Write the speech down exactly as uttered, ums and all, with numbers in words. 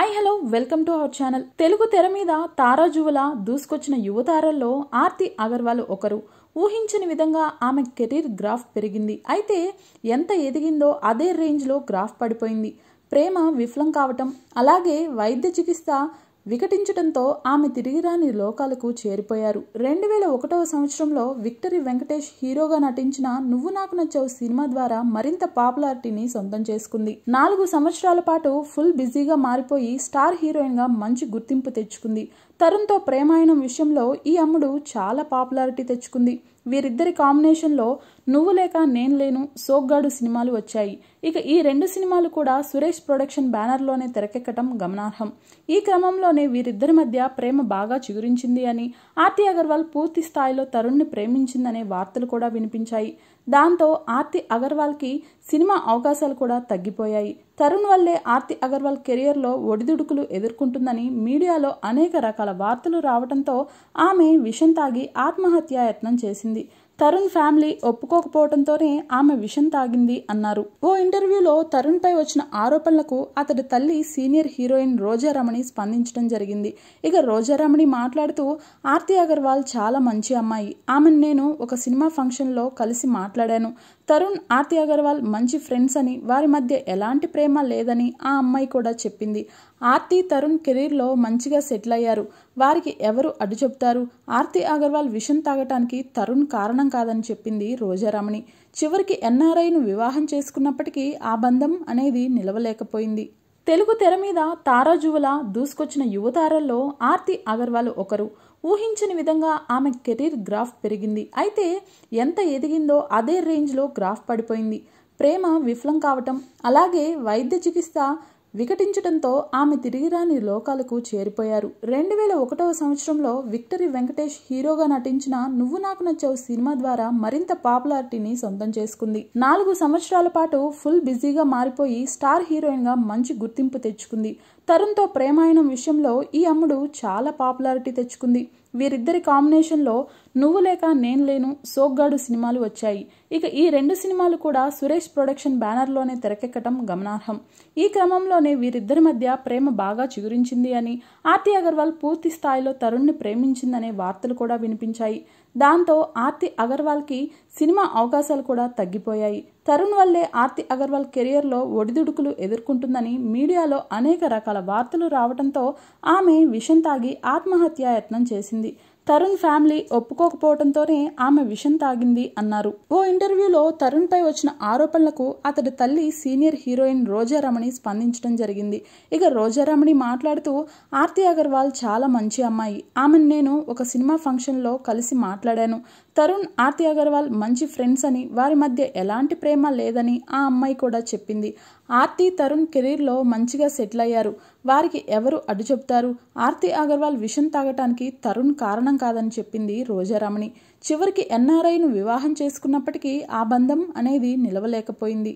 Hi hello welcome to our channel. Telugu తెర మీద తారా జువల దూసుకొచ్చిన యువతారల్లో ఆర్తి అగర్వాల్ ఒకరు. ఊహించని విధంగా ఆమె కెరీర్ గ్రాఫ్ పెరిగింది. అయితే ఎంత ఎదిగిందో అదే రేంజ్లో గ్రాఫ్ పడిపోయింది. ప్రేమ విఫలం కావటం, అలాగే వైద్య చికిత్స వికటించడంతో ఆమె తిరిగిరాని లోకాలకు చేరిపోయారు. రెండు వేల ఒకటవ సంవత్సరంలో విక్టరీ వెంకటేష్ హీరోగా నటించిన నువ్వు నాకు నచ్చావు సినిమా ద్వారా మరింత పాపులారిటీని సొంతం చేసుకుంది. నాలుగు సంవత్సరాల పాటు ఫుల్ బిజీగా మారిపోయి స్టార్ హీరోయిన్ గా మంచి గుర్తింపు తెచ్చుకుంది. తరుణ్తో ప్రేమాయణం విషయంలో ఈ అమ్మడు చాలా పాపులారిటీ తెచ్చుకుంది. వీరిద్దరి కాంబినేషన్లో నువ్వు లేక నేను లేను, సోగ్గాడు సినిమాలు వచ్చాయి. ఇక ఈ రెండు సినిమాలు కూడా సురేష్ ప్రొడక్షన్ బ్యానర్లోనే తెరకెక్కటం గమనార్హం. ఈ క్రమంలోనే వీరిద్దరి మధ్య ప్రేమ బాగా చిగురించింది అని, ఆర్తి అగర్వాల్ పూర్తి స్థాయిలో తరుణ్ని ప్రేమించిందనే వార్తలు కూడా వినిపించాయి. దాంతో ఆర్తి అగర్వాల్కి సినిమా అవకాశాలు కూడా తగ్గిపోయాయి. తరుణ్ వల్లే ఆర్తి అగర్వాల్ కెరియర్లో ఒడిదుడుకులు ఎదుర్కొంటుందని మీడియాలో అనేక రకాల వార్తలు రావడంతో ఆమె విషం తాగి ఆత్మహత్యాయత్నం చేసింది. తరుణ్ ఫ్యామిలీ ఒప్పుకోకపోవడంతోనే ఆమె విషం తాగింది అన్నారు. ఓ ఇంటర్వ్యూలో తరుణ్ పై వచ్చిన ఆరోపణలకు అతడి తల్లి సీనియర్ హీరోయిన్ రోజా రమణి స్పందించడం జరిగింది. ఇక రోజా రమణి మాట్లాడుతూ, ఆర్తి అగర్వాల్ చాలా మంచి అమ్మాయి. ఆమెను నేను ఒక సినిమా ఫంక్షన్లో కలిసి మాట్లాడాను. తరుణ్ ఆర్తి అగర్వాల్ మంచి ఫ్రెండ్స్ అని, వారి మధ్య ఎలాంటి ప్రేమ లేదని ఆ అమ్మాయి కూడా చెప్పింది. ఆర్తి తరుణ్ కెరీర్లో మంచిగా సెటిల్ అయ్యారు. వారికి ఎవరు అడ్డు చెప్తారు? ఆర్తి అగర్వాల్ విషం తాగటానికి తరుణ్ కారణం కాదని చెప్పింది రోజారామణి. చివరికి ఎన్ఆర్ఐను వివాహం చేసుకున్నప్పటికీ ఆ బంధం అనేది నిలవలేకపోయింది. తెలుగు తెర మీద తారా జువల దూసుకొచ్చిన యువతారల్లో ఆర్తి అగర్వాల్ ఒకరు. ఊహించని విధంగా ఆమె కెరీర్ గ్రాఫ్ పెరిగింది. అయితే ఎంత ఎదిగిందో అదే రేంజ్లో గ్రాఫ్ పడిపోయింది. ప్రేమ విఫలం కావటం, అలాగే వైద్య చికిత్స వికటించడంతో ఆమె తిరిగిరాని లోకాలకు చేరిపోయారు. రెండు వేల ఒకటవ సంవత్సరంలో విక్టరీ వెంకటేష్ హీరోగా నటించిన నువ్వు నాకు నచ్చావు సినిమా ద్వారా మరింత పాపులారిటీని సొంతం చేసుకుంది. నాలుగు సంవత్సరాల పాటు ఫుల్ బిజీగా మారిపోయి స్టార్ హీరోయిన్ గా మంచి గుర్తింపు తెచ్చుకుంది. తరుణ్తో ప్రేమాయణం విషయంలో ఈ అమ్మడు చాలా పాపులారిటీ తెచ్చుకుంది. వీరిద్దరి కాంబినేషన్లో నువ్వు లేక నేను లేను, సోగ్గాడు సినిమాలు వచ్చాయి. ఇక ఈ రెండు సినిమాలు కూడా సురేష్ ప్రొడక్షన్ బ్యానర్లోనే తెరకెక్కటం గమనార్హం. ఈ క్రమంలోనే వీరిద్దరి మధ్య ప్రేమ బాగా చిగురించింది అని, ఆర్తి అగర్వాల్ పూర్తి స్థాయిలో తరుణ్ని ప్రేమించిందనే వార్తలు కూడా వినిపించాయి. దాంతో ఆర్తి అగర్వాల్కి సినిమా అవకాశాలు కూడా తగ్గిపోయాయి. తరుణ్ వల్లే ఆర్తి అగర్వాల్ కెరియర్లో ఒడిదుడుకులు ఎదుర్కొంటుందని మీడియాలో అనేక రకాల వార్తలు రావడంతో ఆమె విషం తాగి ఆత్మహత్యాయత్నం చేసింది. తరుణ్ ఫ్యామిలీ ఒప్పుకోకపోవడంతోనే ఆమె విషం తాగింది అన్నారు. ఓ ఇంటర్వ్యూలో తరుణ్ పై వచ్చిన ఆరోపణలకు అతడి తల్లి సీనియర్ హీరోయిన్ రోజా రమణి స్పందించడం జరిగింది. ఇక రోజా రమణి మాట్లాడుతూ, ఆర్తి అగర్వాల్ చాలా మంచి అమ్మాయి. ఆమెను నేను ఒక సినిమా ఫంక్షన్లో కలిసి మాట్లాడాను. తరుణ్ ఆర్తి అగర్వాల్ మంచి ఫ్రెండ్స్ అని, వారి మధ్య ఎలాంటి ప్రేమ లేదని ఆ అమ్మాయి కూడా చెప్పింది. ఆర్తి తరుణ్ కెరీర్లో మంచిగా సెటిల్ అయ్యారు. వారికి ఎవరు అడ్డు చెప్తారు? ఆర్తి అగర్వాల్ విషం తాగటానికి తరుణ్ కారణం కాదని చెప్పింది రోజారామణి. చివరికి ఎన్ఆర్ఐను వివాహం చేసుకున్నప్పటికీ ఆ బంధం అనేది నిలవలేకపోయింది.